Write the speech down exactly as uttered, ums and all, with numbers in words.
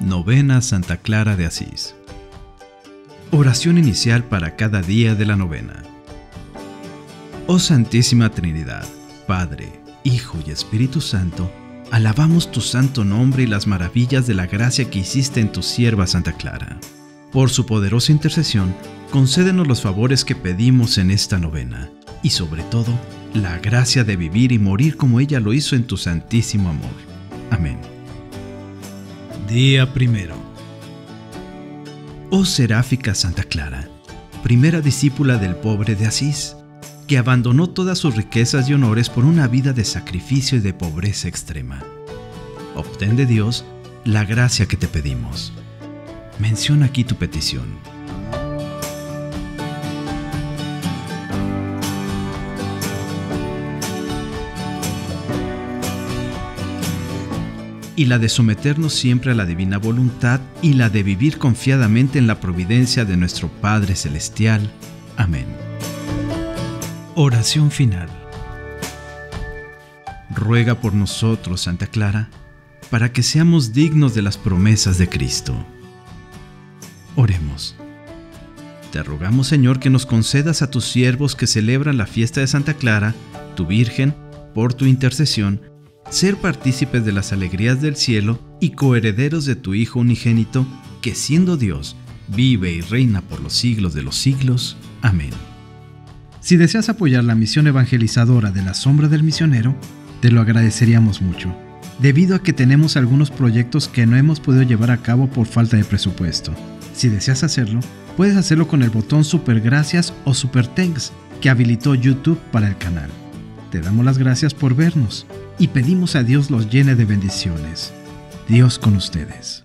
Novena Santa Clara de Asís. Oración inicial para cada día de la novena. Oh Santísima Trinidad, Padre, Hijo y Espíritu Santo, alabamos tu santo nombre y las maravillas de la gracia que hiciste en tu sierva Santa Clara. Por su poderosa intercesión, concédenos los favores que pedimos en esta novena, y sobre todo, la gracia de vivir y morir como ella lo hizo en tu santísimo amor. Amén. Día primero. Oh Seráfica Santa Clara, primera discípula del pobre de Asís, que abandonó todas sus riquezas y honores por una vida de sacrificio y de pobreza extrema. Obtén de Dios la gracia que te pedimos. Menciona aquí tu petición. Y la de someternos siempre a la divina voluntad y la de vivir confiadamente en la providencia de nuestro Padre Celestial. Amén. Oración final. Ruega por nosotros, Santa Clara, para que seamos dignos de las promesas de Cristo. Oremos. Te rogamos, Señor, que nos concedas a tus siervos que celebran la fiesta de Santa Clara, tu Virgen, por tu intercesión, ser partícipes de las alegrías del cielo y coherederos de tu Hijo unigénito, que siendo Dios, vive y reina por los siglos de los siglos. Amén. Si deseas apoyar la misión evangelizadora de La Sombra del Misionero, te lo agradeceríamos mucho, debido a que tenemos algunos proyectos que no hemos podido llevar a cabo por falta de presupuesto. Si deseas hacerlo, puedes hacerlo con el botón Super Gracias o Super Thanks que habilitó YouTube para el canal. Te damos las gracias por vernos y pedimos a Dios los llene de bendiciones. Dios con ustedes.